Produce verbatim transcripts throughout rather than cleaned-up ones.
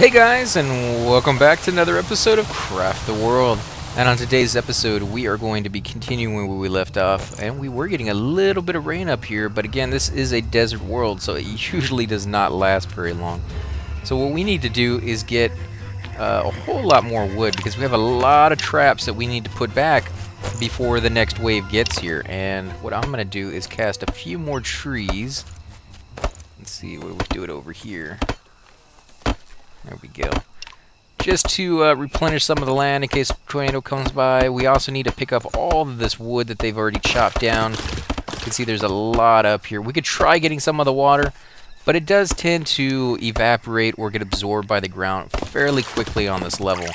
Hey guys, and welcome back to another episode of Craft the World. And on today's episode, we are going to be continuing where we left off. And we were getting a little bit of rain up here, but again, this is a desert world, so it usually does not last very long. So what we need to do is get uh, a whole lot more wood, because we have a lot of traps that we need to put back before the next wave gets here. And what I'm going to do is cast a few more trees. Let's see where we do it over here. There we go. Just to uh, replenish some of the land in case a tornado comes by. We also need to pick up all of this wood that they've already chopped down. You can see there's a lot up here. We could try getting some of the water, but it does tend to evaporate or get absorbed by the ground fairly quickly on this level.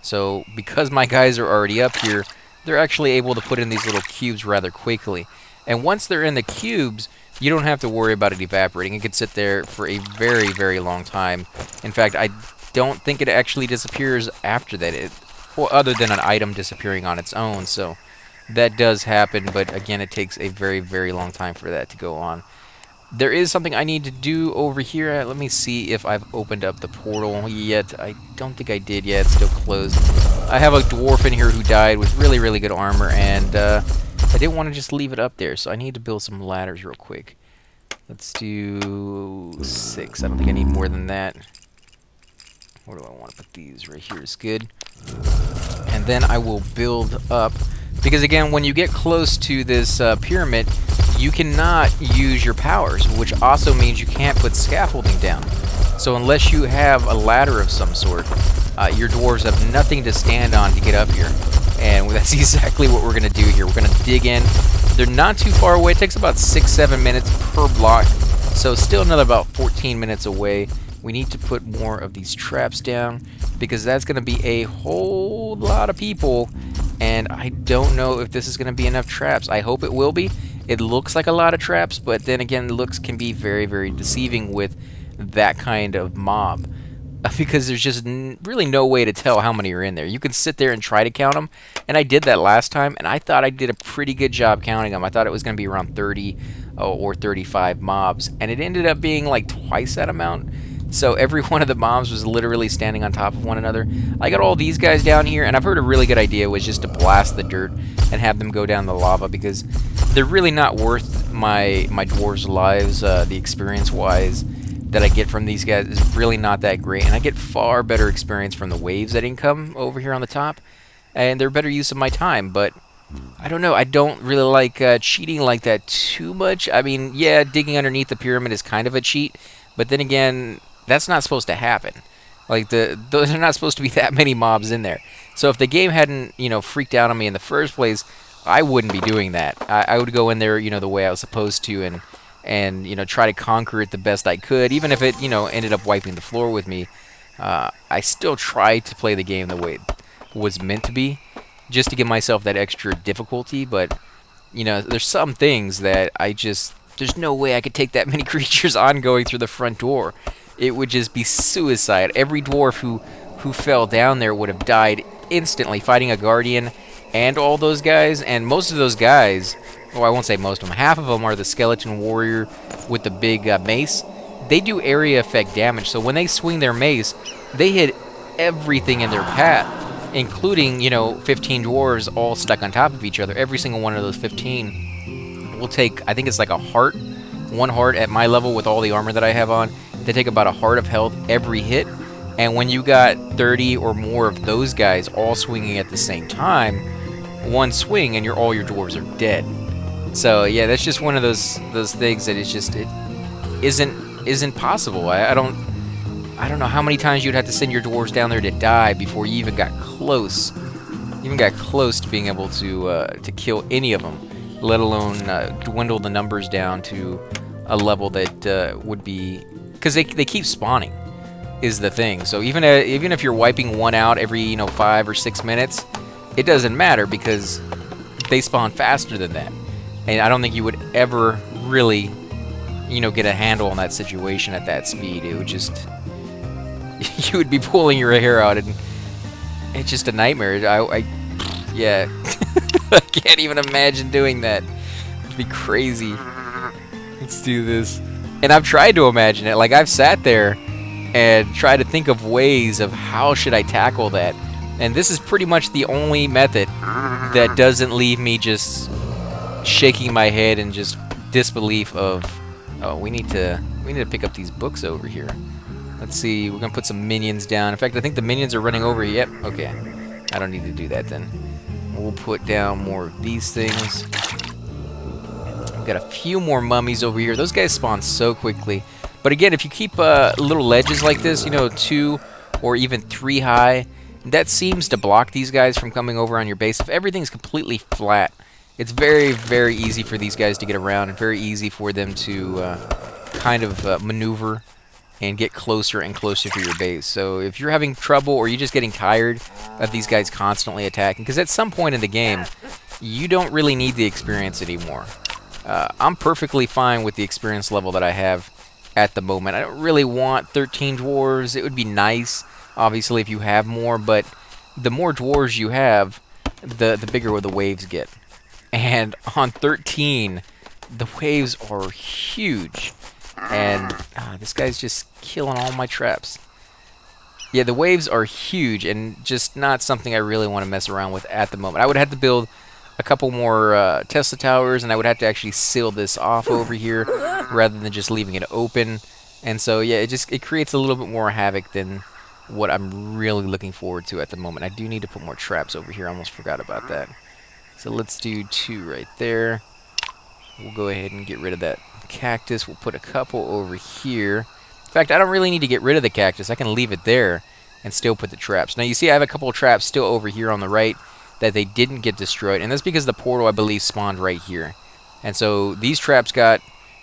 So because my guys are already up here, they're actually able to put in these little cubes rather quickly. And once they're in the cubes, you don't have to worry about it evaporating. It can sit there for a very, very long time. In fact, I don't think it actually disappears after that, it, well, other than an item disappearing on its own. So that does happen, but again, it takes a very, very long time for that to go on. There is something I need to do over here. Let me see if I've opened up the portal yet. I don't think I did yet. It's still closed. I have a dwarf in here who died with really, really good armor, and uh, I didn't want to just leave it up there, so I need to build some ladders real quick. Let's do six. I don't think I need more than that. Where do I want to put these? Right here is good. And then I will build up, because again, when you get close to this uh, pyramid, you cannot use your powers, which also means you can't put scaffolding down. So unless you have a ladder of some sort, uh, your dwarves have nothing to stand on to get up here. And that's exactly what we're going to do here. We're going to dig in. They're not too far away. It takes about six, seven minutes per block. So still another about fourteen minutes away. We need to put more of these traps down, because that's going to be a whole lot of people. And I don't know if this is going to be enough traps. I hope it will be. It looks like a lot of traps, but then again, looks can be very, very deceiving with that kind of mob, because there's just n really no way to tell how many are in there. You can sit there and try to count them, and I did that last time, and I thought I did a pretty good job counting them. I thought it was going to be around thirty or thirty-five mobs, and it ended up being like twice that amount. So every one of the mobs was literally standing on top of one another. I got all these guys down here, and I've heard a really good idea was just to blast the dirt and have them go down the lava, because they're really not worth my my dwarves' lives. Uh, the experience-wise that I get from these guys is really not that great, and I get far better experience from the waves that income over here on the top, and they're better use of my time. But I don't know, I don't really like uh, cheating like that too much. I mean, yeah, digging underneath the pyramid is kind of a cheat, but then again, that's not supposed to happen. Like, the those are not supposed to be that many mobs in there. So if the game hadn't, you know, freaked out on me in the first place, I wouldn't be doing that. I, I would go in there, you know, the way I was supposed to, and and, you know, try to conquer it the best I could. Even if it, you know, ended up wiping the floor with me, uh, I still tried to play the game the way it was meant to be, just to give myself that extra difficulty. But, you know, there's some things that I just, there's no way I could take that many creatures on going through the front door. It would just be suicide. Every dwarf who, who fell down there would have died instantly fighting a guardian and all those guys, and most of those guys, well, I won't say most of them, half of them are the skeleton warrior with the big uh, mace. They do area effect damage, so when they swing their mace, they hit everything in their path, including, you know, fifteen dwarves all stuck on top of each other. Every single one of those fifteen will take, I think it's like a heart, one heart at my level with all the armor that I have on. They take about a heart of health every hit, and when you got thirty or more of those guys all swinging at the same time, one swing and you're, all your dwarves are dead. So yeah, that's just one of those those things that is just, it isn't isn't possible. I, I don't I don't know how many times you'd have to send your dwarves down there to die before you even got close, even got close to being able to uh, to kill any of them, let alone uh, dwindle the numbers down to a level that uh, would be. Because they, they keep spawning, is the thing. So even uh, even if you're wiping one out every, you know, five or six minutes, it doesn't matter, because they spawn faster than that. And I don't think you would ever really, you know, get a handle on that situation at that speed. It would just, you would be pulling your hair out, and it's just a nightmare. I, I yeah, I can't even imagine doing that. It'd be crazy. Let's do this. And I've tried to imagine it. Like, I've sat there and try to think of ways of how should I tackle that. And this is pretty much the only method that doesn't leave me just shaking my head and just disbelief of, oh, we need to we need to pick up these books over here. Let's see, we're gonna put some minions down. In fact, I think the minions are running over. Yep, okay. I don't need to do that then. We'll put down more of these things. We've got a few more mummies over here. Those guys spawn so quickly. But again, if you keep uh, little ledges like this, you know, two or even three high, that seems to block these guys from coming over on your base. If everything's completely flat, it's very, very easy for these guys to get around and very easy for them to uh, kind of uh, maneuver and get closer and closer to your base. So if you're having trouble or you're just getting tired of these guys constantly attacking, because at some point in the game, you don't really need the experience anymore. Uh, I'm perfectly fine with the experience level that I have at the moment. I don't really want thirteen dwarves. It would be nice, obviously, if you have more, but the more dwarves you have, the, the bigger the waves get. And on thirteen, the waves are huge. And uh, this guy's just killing all my traps. Yeah, the waves are huge and just not something I really want to mess around with at the moment. I would have to build a couple more uh, Tesla towers, and I would have to actually seal this off over here rather than just leaving it open. And so, yeah, it just it creates a little bit more havoc than what I'm really looking forward to at the moment. I do need to put more traps over here. I almost forgot about that. So let's do two right there. We'll go ahead and get rid of that cactus. We'll put a couple over here. In fact, I don't really need to get rid of the cactus. I can leave it there and still put the traps. Now you see I have a couple of traps still over here on the right that they didn't get destroyed, and that's because the portal, I believe, spawned right here. And so these traps got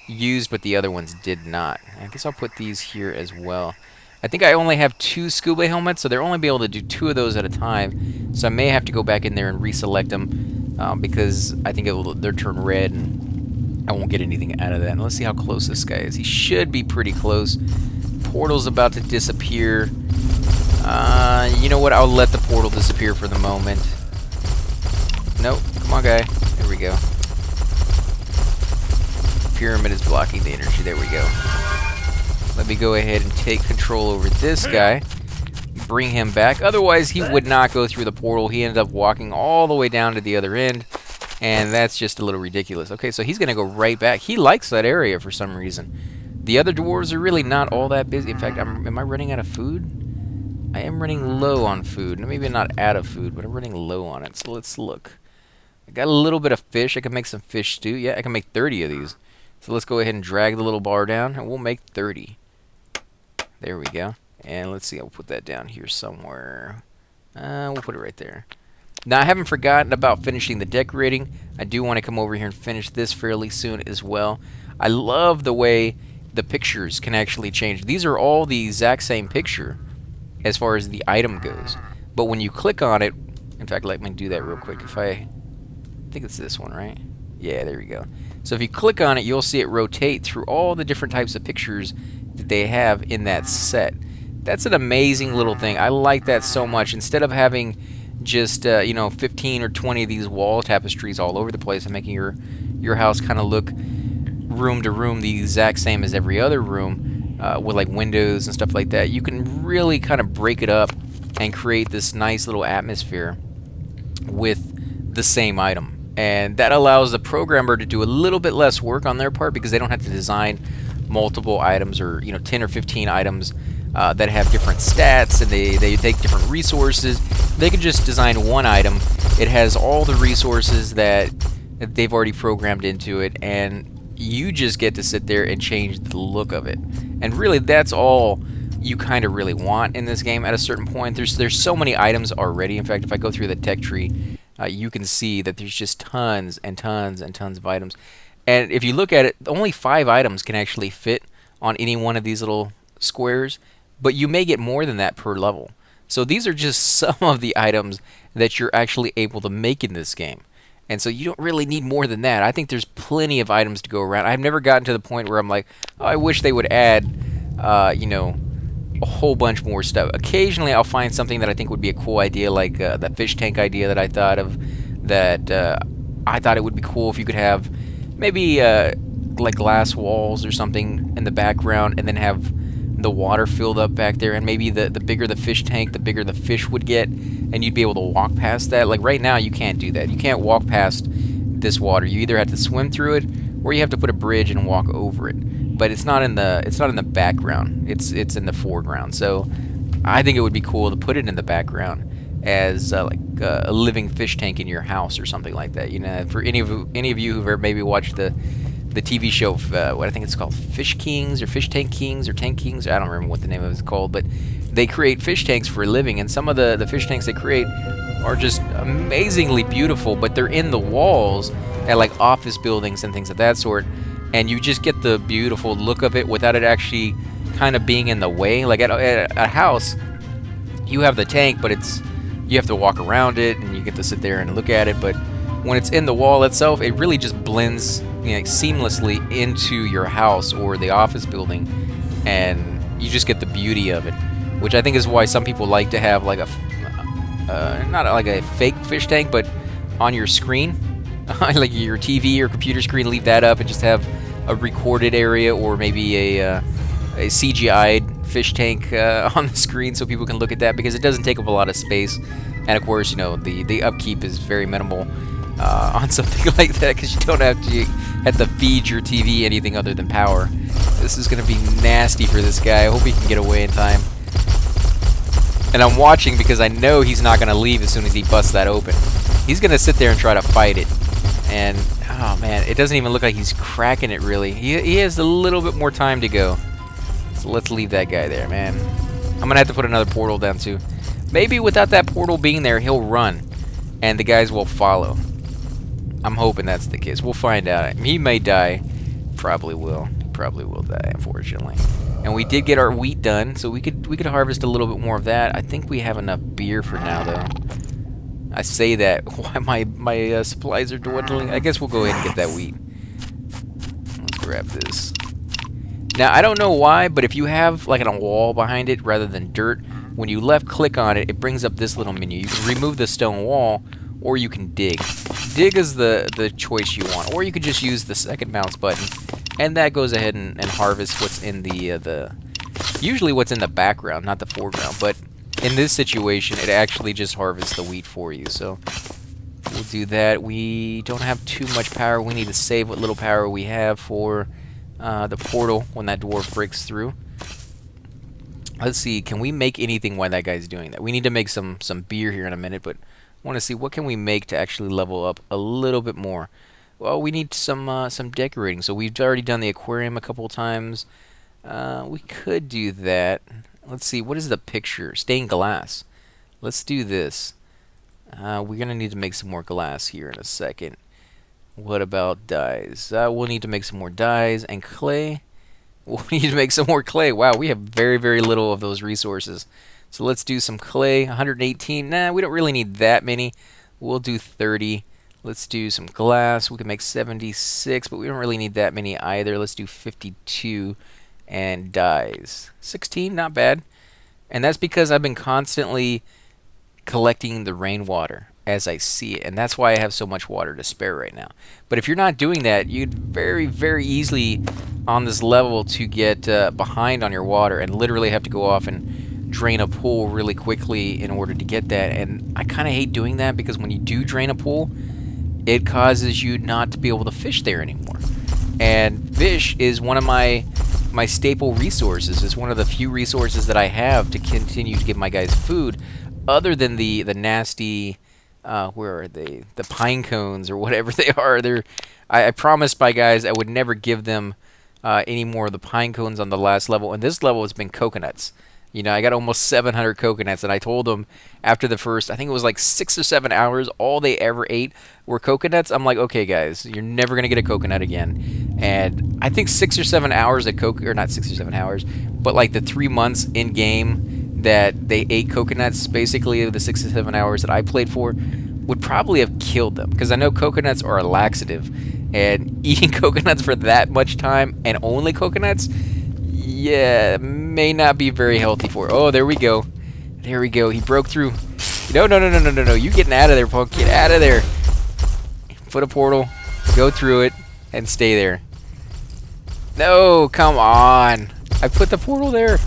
used, but the other ones did not. I guess I'll put these here as well. I think I only have two scuba helmets, so they're only be able to do two of those at a time, so I may have to go back in there and reselect them um, because I think it will, they'll turn red and I won't get anything out of that. And let's see how close this guy is. He should be pretty close. Portal's about to disappear. Uh, you know what? I'll let the portal disappear for the moment. Nope. Come on, guy. There we go. Pyramid is blocking the energy. There we go. Let me go ahead and take control over this guy. Bring him back. Otherwise, he would not go through the portal. He ended up walking all the way down to the other end. And that's just a little ridiculous. Okay, so he's going to go right back. He likes that area for some reason. The other dwarves are really not all that busy. In fact, I'm, am I running out of food? I am running low on food. Maybe not out of food, but I'm running low on it. So let's look. I got a little bit of fish. I can make some fish stew. Yeah, I can make thirty of these. So let's go ahead and drag the little bar down, and we'll make thirty. There we go. And let's see. I'll put that down here somewhere. Uh, we'll put it right there. Now, I haven't forgotten about finishing the decorating. I do want to come over here and finish this fairly soon as well. I love the way the pictures can actually change. These are all the exact same picture as far as the item goes. But when you click on it, in fact, let me do that real quick. If I, I think it's this one, right? Yeah, there we go. So if you click on it, you'll see it rotate through all the different types of pictures that they have in that set. That's an amazing little thing. I like that so much. Instead of having just uh, you know, fifteen or twenty of these wall tapestries all over the place and making your your house kind of look room to room the exact same as every other room uh, with like windows and stuff like that, you can really kind of break it up and create this nice little atmosphere with the same item, and that allows the programmer to do a little bit less work on their part because they don't have to design multiple items or, you know, ten or fifteen items Uh, that have different stats, and they, they take different resources. They can just design one item. It has all the resources that they've already programmed into it, and you just get to sit there and change the look of it. And really, that's all you kind of really want in this game at a certain point. There's, there's so many items already. In fact, if I go through the tech tree, uh, you can see that there's just tons and tons and tons of items. And if you look at it, only five items can actually fit on any one of these little squares. But you may get more than that per level. So these are just some of the items that you're actually able to make in this game. And so you don't really need more than that. I think there's plenty of items to go around. I've never gotten to the point where I'm like, oh, I wish they would add, uh, you know, a whole bunch more stuff. Occasionally I'll find something that I think would be a cool idea, like uh, that fish tank idea that I thought of, that uh, I thought it would be cool if you could have maybe uh, like glass walls or something in the background and then have the water filled up back there, and maybe the, the bigger the fish tank, the bigger the fish would get, and you'd be able to walk past that. Like right now, you can't do that. You can't walk past this water. You either have to swim through it, or you have to put a bridge and walk over it. But it's not in the it's not in the background. It's it's in the foreground. So I think it would be cool to put it in the background as uh, like uh, a living fish tank in your house or something like that. You know, for any of any of you who've ever maybe watched the the T V show, uh, what I think it's called, Fish Kings or Fish Tank Kings or Tank Kings, I don't remember what the name of it's called, but they create fish tanks for a living, and some of the, the fish tanks they create are just amazingly beautiful, but they're in the walls at like office buildings and things of that sort, and you just get the beautiful look of it without it actually kind of being in the way. Like at a, at a house, you have the tank, but it's you have to walk around it, and you get to sit there and look at it, but when it's in the wall itself, it really just blends, you know, seamlessly into your house or the office building, and you just get the beauty of it, which I think is why some people like to have like a uh, not like a fake fish tank, but on your screen, like your T V or computer screen, leave that up and just have a recorded area or maybe a, uh, a C G I'd fish tank uh, on the screen so people can look at that, because it doesn't take up a lot of space, and of course, you know, the the upkeep is very minimal. Uh, on something like that, because you don't have to you have to feed your T V anything other than power. This is going to be nasty for this guy. I hope he can get away in time. And I'm watching because I know he's not going to leave as soon as he busts that open. He's going to sit there and try to fight it. And, oh man, it doesn't even look like he's cracking it really. He, he has a little bit more time to go. So let's leave that guy there, man. I'm going to have to put another portal down too. Maybe without that portal being there, he'll run. And the guys will follow. I'm hoping that's the case. We'll find out. He may die. Probably will. Probably will die, unfortunately. And we did get our wheat done, so we could we could harvest a little bit more of that. I think we have enough beer for now, though. I say that. Why my my uh, supplies are dwindling. I guess we'll go ahead and get that wheat. Let's grab this. Now I don't know why, but if you have like a wall behind it rather than dirt, when you left click on it, it brings up this little menu. You can remove the stone wall, or you can dig. Dig is the, the choice you want, or you could just use the second mouse button, and that goes ahead and, and harvests what's in the, uh, the, usually what's in the background, not the foreground, but in this situation, it actually just harvests the wheat for you, so we'll do that. We don't have too much power. We need to save what little power we have for uh, the portal when that dwarf breaks through. Let's see, can we make anything while that guy's doing that? We need to make some, some beer here in a minute, but want to see what can we make to actually level up a little bit more. Well, we need some uh, some decorating. So we've already done the aquarium a couple times. Uh, we could do that. Let's see, what is the picture? Stained glass. Let's do this. Uh, we're going to need to make some more glass here in a second. What about dyes? Uh, we'll need to make some more dyes and clay. We'll need to make some more clay. Wow, we have very, very little of those resources. So let's do some clay, one hundred eighteen. Nah, we don't really need that many. We'll do thirty. Let's do some glass. We can make seventy-six, but we don't really need that many either. Let's do fifty-two and dyes. sixteen, not bad. And that's because I've been constantly collecting the rainwater as I see it, and that's why I have so much water to spare right now. But if you're not doing that, you'd very, very easily on this level to get uh, behind on your water and literally have to go off and drain a pool really quickly in order to get that, and I kind of hate doing that because when you do drain a pool, it causes you not to be able to fish there anymore. And fish is one of my my staple resources. It's one of the few resources that I have to continue to give my guys food, other than the the nasty uh, where are they? The pine cones or whatever they are. They're I, I promised my guys I would never give them uh, any more of the pine cones on the last level, and this level has been coconuts. You know, I got almost seven hundred coconuts, and I told them after the first, I think it was like six or seven hours, all they ever ate were coconuts. I'm like, okay, guys, you're never going to get a coconut again. And I think six or seven hours of coconut, or not six or seven hours, but like the three months in game that they ate coconuts, basically the six or seven hours that I played for, would probably have killed them. Because I know coconuts are a laxative, and eating coconuts for that much time and only coconuts, yeah, may not be very healthy for it. Oh, there we go. There we go. He broke through. No, no, no, no, no, no, no. You getting out of there, punk. Get out of there. Put a portal. Go through it. And stay there. No, come on. I put the portal there.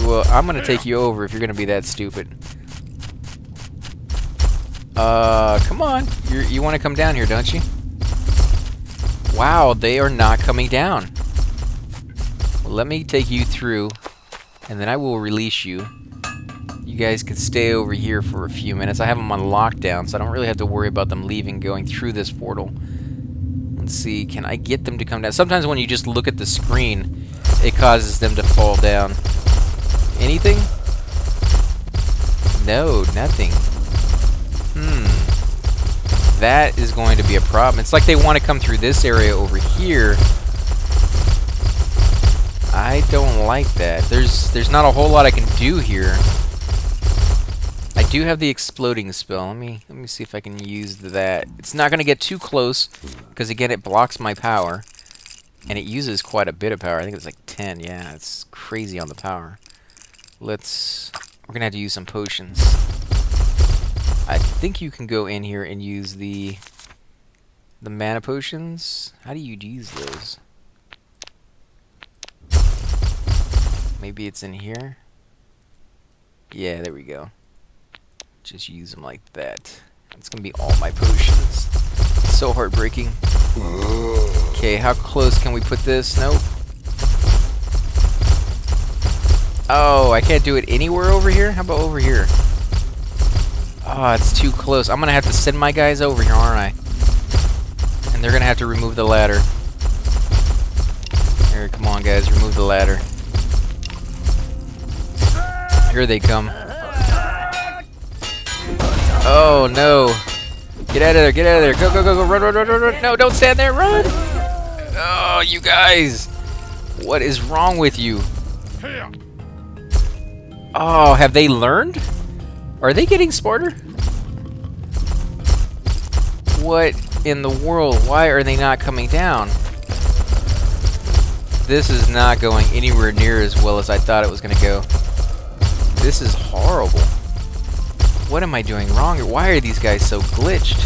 Well, I'm gonna take you over if you're gonna be that stupid. Uh, come on. You're, you want to come down here, don't you? Wow, they are not coming down. Well, let me take you through, and then I will release you. You guys can stay over here for a few minutes. I have them on lockdown, so I don't really have to worry about them leaving, going through this portal. Let's see, can I get them to come down? Sometimes when you just look at the screen, it causes them to fall down. Anything? No, nothing. Hmm. That is going to be a problem. It's like they want to come through this area over here. I don't like that. There's, there's not a whole lot I can do here. I do have the exploding spell. Let me let me see if I can use that. It's not going to get too close because again it blocks my power, and it uses quite a bit of power. I think it's like ten. Yeah, it's crazy on the power. Let's. We're gonna have to use some potions. I think you can go in here and use the the mana potions. How do you use those? Maybe it's in here. Yeah, there we go. Just use them like that. It's gonna be all my potions. It's so heartbreaking. Okay, how close can we put this? Nope. Oh, I can't do it anywhere over here? How about over here? Oh, it's too close. I'm gonna have to send my guys over here, aren't I? And they're gonna have to remove the ladder. Here, come on guys, remove the ladder. Here they come. Oh no! Get out of there! Get out of there! Go! Go! Go! Go! Run! Run! Run! Run! Run! No! Don't stand there! Run! Oh, you guys! What is wrong with you? Oh, have they learned? Are they getting smarter? What in the world? Why are they not coming down? This is not going anywhere near as well as I thought it was going to go. This is horrible. What am I doing wrong? Why are these guys so glitched?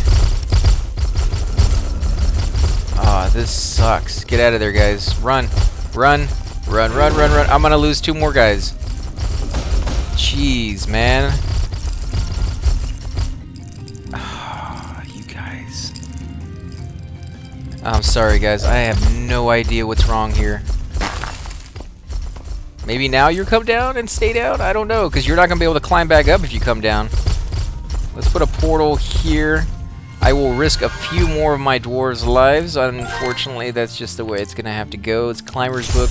Ah, oh, this sucks. Get out of there, guys. Run. Run. Run, run, run, run. I'm gonna lose two more guys. Jeez, man. Oh, you guys. I'm sorry, guys. I have no idea what's wrong here. Maybe now you come down and stay down? I don't know, because you're not gonna be able to climb back up if you come down. Let's put a portal here. I will risk a few more of my dwarves' lives. Unfortunately, that's just the way it's gonna have to go. It's Climber's Book.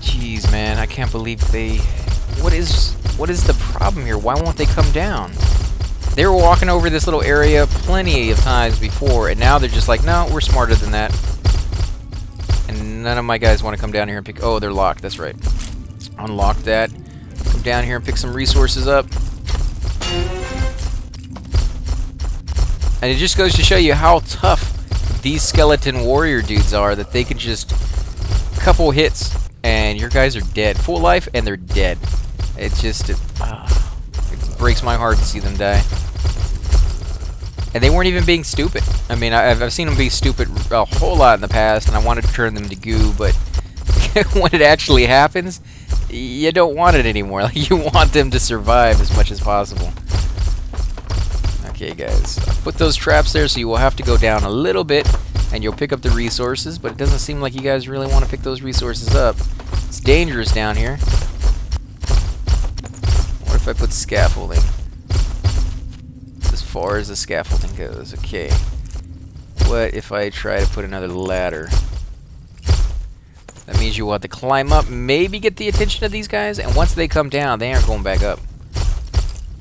Jeez, man, I can't believe they... What is, what is the problem here? Why won't they come down? They were walking over this little area plenty of times before, and now they're just like, no, we're smarter than that. And none of my guys want to come down here and pick... Oh, they're locked, that's right. Unlock that. Come down here and pick some resources up. And it just goes to show you how tough these skeleton warrior dudes are, that they can just couple hits and your guys are dead. Full life and they're dead. It just it, uh, it breaks my heart to see them die. And they weren't even being stupid. I mean, I've, I've seen them be stupid a whole lot in the past, and I wanted to turn them to goo, but when it actually happens, you don't want it anymore. Like, you want them to survive as much as possible. Okay, guys, put those traps there, so you will have to go down a little bit and you'll pick up the resources, but it doesn't seem like you guys really want to pick those resources up. It's dangerous down here. What if I put scaffolding? As far as the scaffolding goes, okay. What if I try to put another ladder? That means you will have to climb up, maybe get the attention of these guys, and once they come down, they aren't going back up.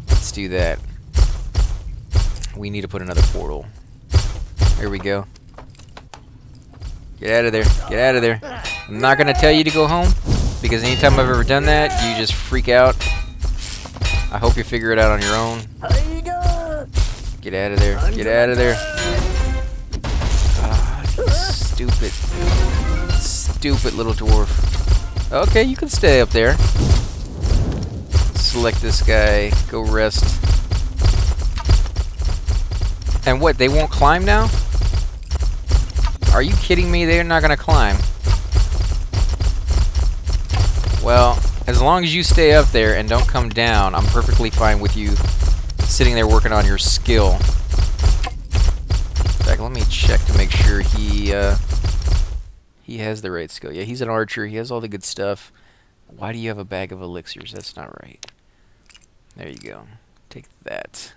Let's do that. We need to put another portal. Here we go. Get out of there. Get out of there. I'm not going to tell you to go home, because anytime I've ever done that, you just freak out. I hope you figure it out on your own. Get out of there. Get out of there. Ah, stupid. Stupid little dwarf. Okay, you can stay up there. Select this guy. Go rest. And what, they won't climb now? Are you kidding me? They're not gonna climb. Well, as long as you stay up there and don't come down, I'm perfectly fine with you sitting there working on your skill. In fact, let me check to make sure he uh, he has the right skill. Yeah, he's an archer. He has all the good stuff. Why do you have a bag of elixirs? That's not right. There you go. Take that.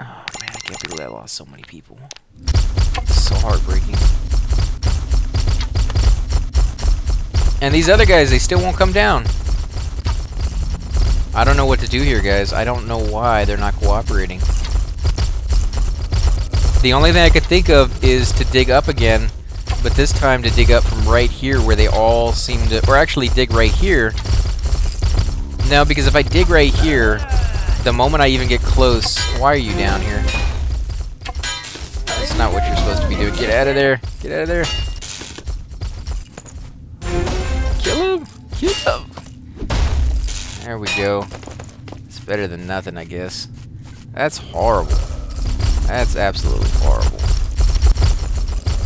Oh, man, I can't believe I lost so many people. It's so heartbreaking. And these other guys, they still won't come down. I don't know what to do here, guys. I don't know why they're not cooperating. The only thing I could think of is to dig up again, but this time to dig up from right here where they all seem to... Or actually dig right here. No, because if I dig right here, the moment I even get close... Why are you down here? That's not what you're supposed to be doing. Get out of there. Get out of there. Kill him! Kill him! There we go. It's better than nothing, I guess. That's horrible. That's absolutely horrible.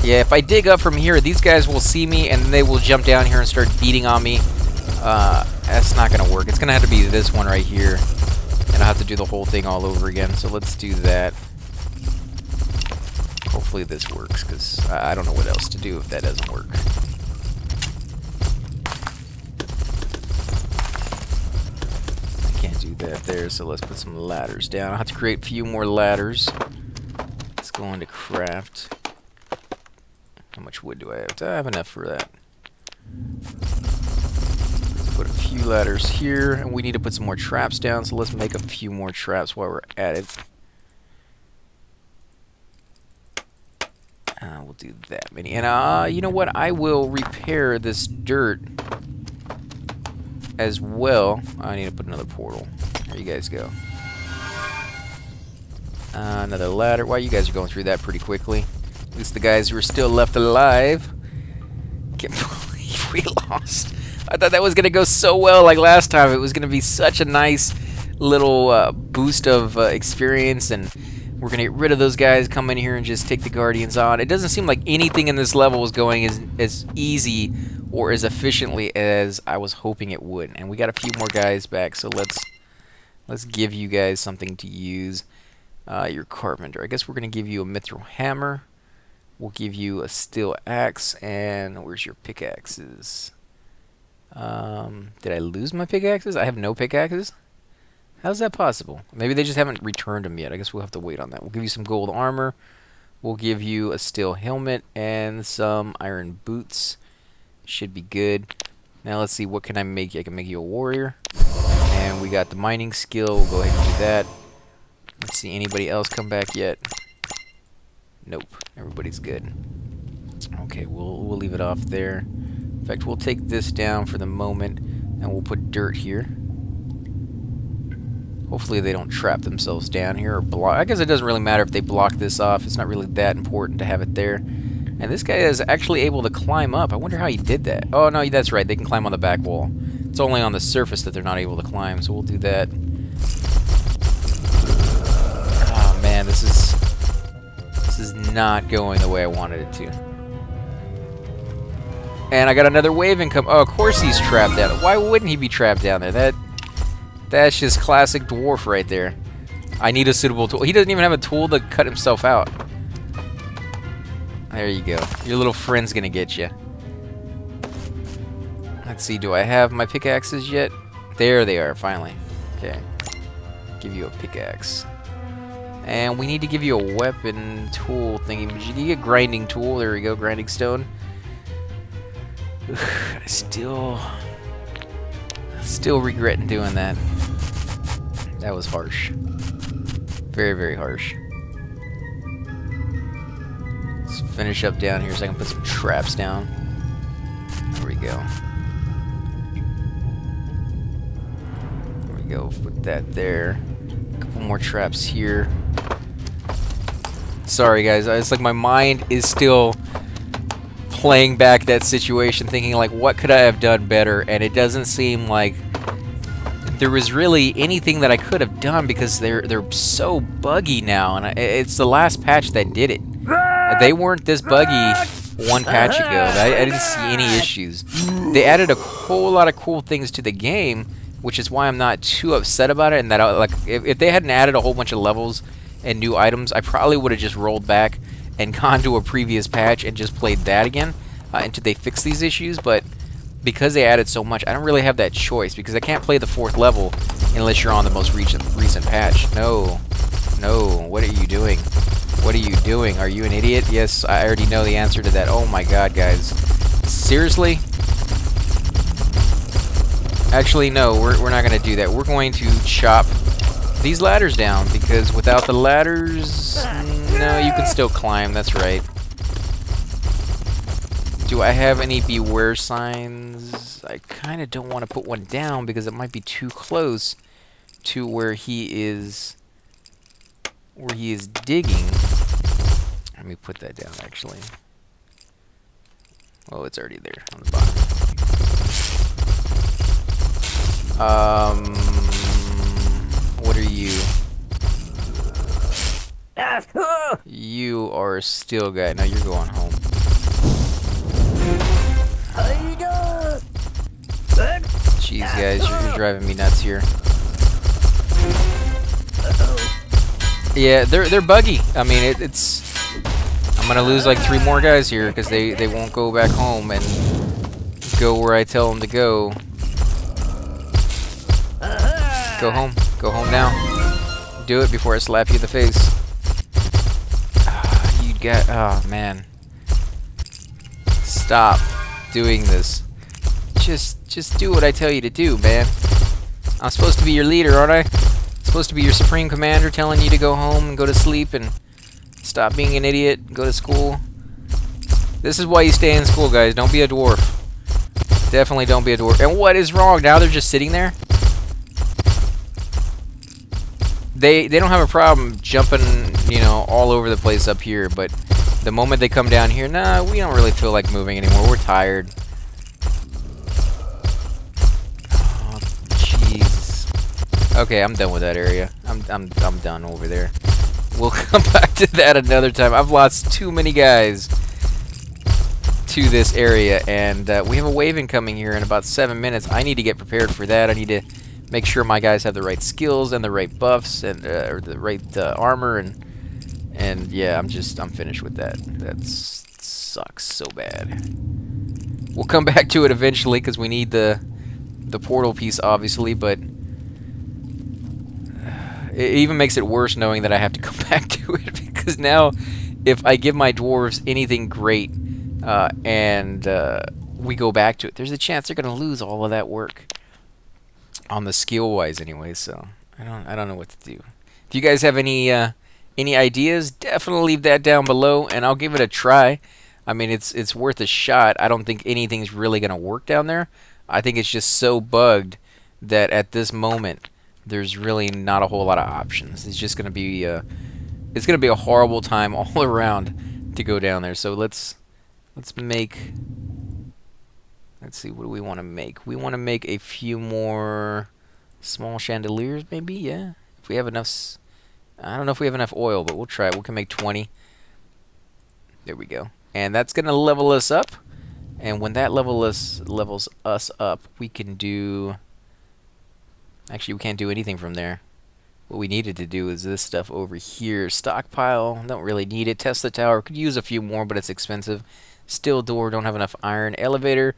Yeah, if I dig up from here, these guys will see me and they will jump down here and start beating on me. Uh, that's not gonna work. It's gonna have to be this one right here. And I'll have to do the whole thing all over again, so let's do that. Hopefully this works, because I don't know what else to do if that doesn't work. That there, so let's put some ladders down. I'll have to create a few more ladders. Let's go into craft. How much wood do I have? I have enough for that. Let's put a few ladders here, and we need to put some more traps down, so let's make a few more traps while we're at it. Uh, we'll do that many. And uh, you know what? I will repair this dirt as well. I need to put another portal. There you guys go. Uh, another ladder. Wow, you guys are going through that pretty quickly. At least the guys who are still left alive. Can't believe we lost. I thought that was going to go so well like last time. It was going to be such a nice little uh, boost of uh, experience, and we're going to get rid of those guys, come in here and just take the guardians on. It doesn't seem like anything in this level was going as, as easy or as efficiently as I was hoping it would. And we got a few more guys back, so let's let's give you guys something to use. Uh, your carpenter. I guess we're going to give you a mithril hammer. We'll give you a steel axe, and where's your pickaxes? Um, did I lose my pickaxes? I have no pickaxes? How's that possible? Maybe they just haven't returned them yet. I guess we'll have to wait on that. We'll give you some gold armor. We'll give you a steel helmet and some iron boots. Should be good. Now let's see, what can I make you? I can make you a warrior. And we got the mining skill. We'll go ahead and do that. Let's see, anybody else come back yet? Nope. Everybody's good. Okay, we'll we'll leave it off there. In fact, we'll take this down for the moment and we'll put dirt here. Hopefully they don't trap themselves down here or block. I guess it doesn't really matter if they block this off. It's not really that important to have it there. And this guy is actually able to climb up. I wonder how he did that. Oh, no, that's right. They can climb on the back wall. It's only on the surface that they're not able to climb, so we'll do that. Oh, man, this is... This is not going the way I wanted it to. And I got another wave income. Oh, of course he's trapped down there. Why wouldn't he be trapped down there? That That's just classic dwarf right there. I need a suitable tool. He doesn't even have a tool to cut himself out. There you go. Your little friend's gonna get you. Let's see, do I have my pickaxes yet? There they are, finally. Okay. Give you a pickaxe. And we need to give you a weapon tool thingy. You get a grinding tool. There we go, grinding stone. I still... Still regretting doing that. That was harsh. Very, very harsh. Finish up down here so I can put some traps down. There we go. There we go. Put that there. A couple more traps here. Sorry, guys. It's like my mind is still playing back that situation, thinking, like, what could I have done better? And it doesn't seem like there was really anything that I could have done because they're, they're so buggy now. And it's the last patch that did it. They weren't this buggy one patch ago. I, I didn't see any issues. They added a whole lot of cool things to the game, which is why I'm not too upset about it. And that, I, like, if, if they hadn't added a whole bunch of levels and new items, I probably would have just rolled back and gone to a previous patch and just played that again uh, until they fix these issues. But because they added so much, I don't really have that choice, because I can't play the fourth level unless you're on the most recent recent patch. No, no, what are you doing? What are you doing? Are you an idiot? Yes, I already know the answer to that. Oh my god, guys. Seriously? Actually, no, we're, we're not going to do that. We're going to chop these ladders down, because without the ladders, no, you can still climb. That's right. Do I have any beware signs? I kind of don't want to put one down because it might be too close to where he is, where he is digging. Let me put that down, actually. Oh, it's already there on the bottom. Um, what are you? You are still guy. Now you're going home. Jeez, guys, you're, you're driving me nuts here. Yeah, they're they're buggy. I mean, it, it's. I'm gonna lose like three more guys here because they they won't go back home and go where I tell them to go. Go home. Go home now. Do it before I slap you in the face. Uh, you got. Oh man. Stop doing this. Just, just do what I tell you to do, man. I'm supposed to be your leader, aren't I? Supposed to be your supreme commander, telling you to go home and go to sleep and stop being an idiot and go to school. This is why you stay in school, guys. Don't be a dwarf. Definitely don't be a dwarf. And what is wrong? Now they're just sitting there? They they don't have a problem jumping, you know, all over the place up here, but the moment they come down here, nah, we don't really feel like moving anymore. We're tired. Okay, I'm done with that area. I'm, I'm, I'm done over there. We'll come back to that another time. I've lost too many guys to this area, and uh, we have a wave incoming here in about seven minutes. I need to get prepared for that. I need to make sure my guys have the right skills and the right buffs and uh, or the right uh, armor, and and yeah, I'm just I'm finished with that. That sucks so bad. We'll come back to it eventually because we need the the portal piece, obviously, but. It even makes it worse knowing that I have to come back to it, because now if I give my dwarves anything great uh, and uh, we go back to it, there's a chance they're going to lose all of that work on the skill-wise anyway, so I don't, I don't know what to do. If you guys have any, uh, any ideas, definitely leave that down below, and I'll give it a try. I mean, it's, it's worth a shot. I don't think anything's really going to work down there. I think it's just so bugged that at this moment, there's really not a whole lot of options. It's just gonna be uh, it's gonna be a horrible time all around to go down there. So let's let's make let's see, what do we want to make? We want to make a few more small chandeliers, maybe. Yeah, if we have enough. S I don't know if we have enough oil, but we'll try it. We can make twenty. There we go, and that's gonna level us up. And when that level us levels us up, we can do. Actually, we can't do anything from there. What we needed to do is this stuff over here. Stockpile, don't really need it. Test the tower, could use a few more, but it's expensive. Steel door, don't have enough iron. Elevator,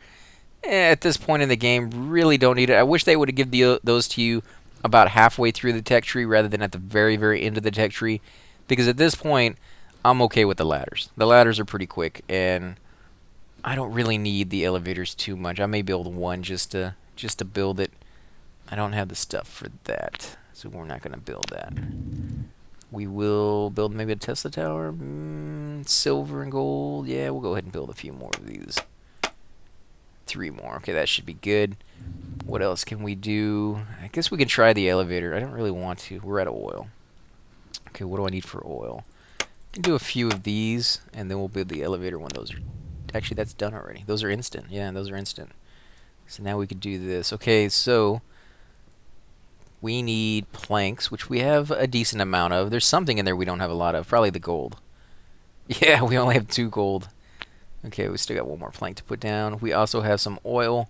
eh, at this point in the game, really don't need it. I wish they would have given those to you about halfway through the tech tree rather than at the very, very end of the tech tree. Because at this point, I'm okay with the ladders. The ladders are pretty quick, and I don't really need the elevators too much. I may build one just to, just to build it. I don't have the stuff for that, so we're not going to build that. We will build maybe a Tesla tower, mm, silver and gold. Yeah, we'll go ahead and build a few more of these. Three more. Okay, that should be good. What else can we do? I guess we can try the elevator. I don't really want to. We're out of oil. Okay, what do I need for oil? I can do a few of these, and then we'll build the elevator when those are... Actually, that's done already. Those are instant. Yeah, those are instant. So now we can do this. Okay, so... we need planks, which we have a decent amount of. There's something in there we don't have a lot of. Probably the gold. Yeah, we only have two gold. Okay, we still got one more plank to put down. We also have some oil.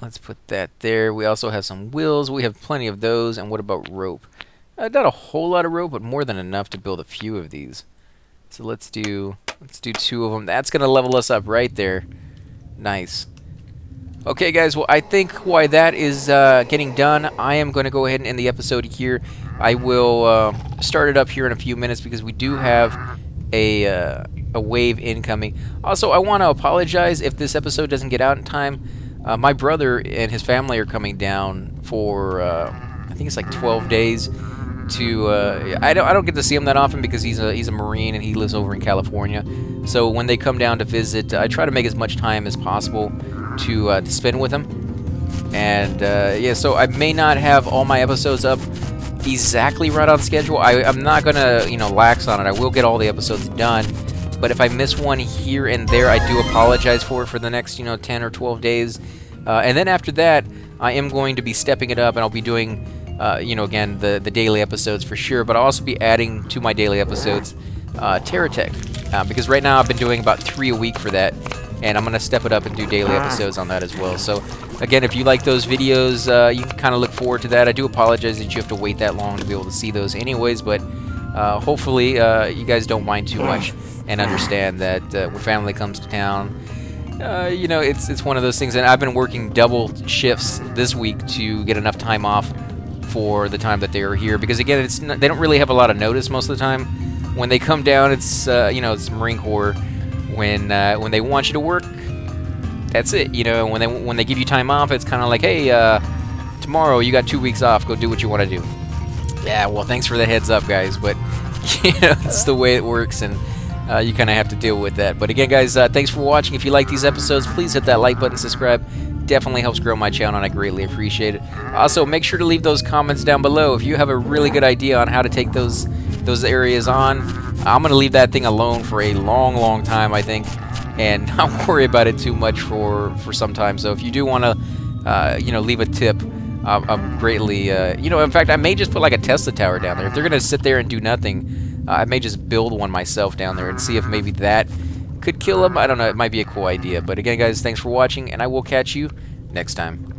Let's put that there. We also have some wheels. We have plenty of those. And what about rope? Uh, not a whole lot of rope, but more than enough to build a few of these. So let's do let's do two of them. That's going to level us up right there. Nice. Okay, guys, well, I think why that is uh, getting done, I am going to go ahead and end the episode here. I will uh, start it up here in a few minutes because we do have a, uh, a wave incoming. Also, I want to apologize if this episode doesn't get out in time. Uh, my brother and his family are coming down for, uh, I think it's like twelve days. To uh, I don't I don't get to see him that often because he's a he's a Marine and he lives over in California. So when they come down to visit, I try to make as much time as possible to uh, to spend with him. And uh, yeah, so I may not have all my episodes up exactly right on schedule. I, I'm not gonna you know lax on it. I will get all the episodes done. But if I miss one here and there, I do apologize for it for the next you know ten or twelve days. Uh, and then after that, I am going to be stepping it up, and I'll be doing. Uh, you know, again, the, the daily episodes for sure, but I'll also be adding to my daily episodes uh, Terra Tech, uh, because right now I've been doing about three a week for that, and I'm going to step it up and do daily episodes on that as well. So, again, if you like those videos, uh, you can kind of look forward to that. I do apologize that you have to wait that long to be able to see those anyways, but uh, hopefully uh, you guys don't mind too much and understand that uh, when family comes to town, Uh, you know, it's, it's one of those things, and I've been working double shifts this week to get enough time off for the time that they are here, because again, it's not, they don't really have a lot of notice most of the time. When they come down, it's uh, you know it's Marine Corps. When uh, when they want you to work, that's it. You know, when they when they give you time off, it's kind of like, hey, uh, tomorrow you got two weeks off. Go do what you want to do. Yeah, well, thanks for the heads up, guys. But you know, it's the way it works, and uh, you kind of have to deal with that. But again, guys, uh, thanks for watching. If you like these episodes, please hit that like button, subscribe. Definitely helps grow my channel, and I greatly appreciate it. Also, make sure to leave those comments down below if you have a really good idea on how to take those those areas on. I'm gonna leave that thing alone for a long long time, I think, and not worry about it too much for for some time. So if you do want to uh, you know leave a tip, I'm, I'm greatly uh, you know in fact I may just put like a Tesla tower down there. If they're gonna sit there and do nothing, uh, I may just build one myself down there and see if maybe that could kill him. I don't know, it might be a cool idea. But again, guys, thanks for watching, and I will catch you next time.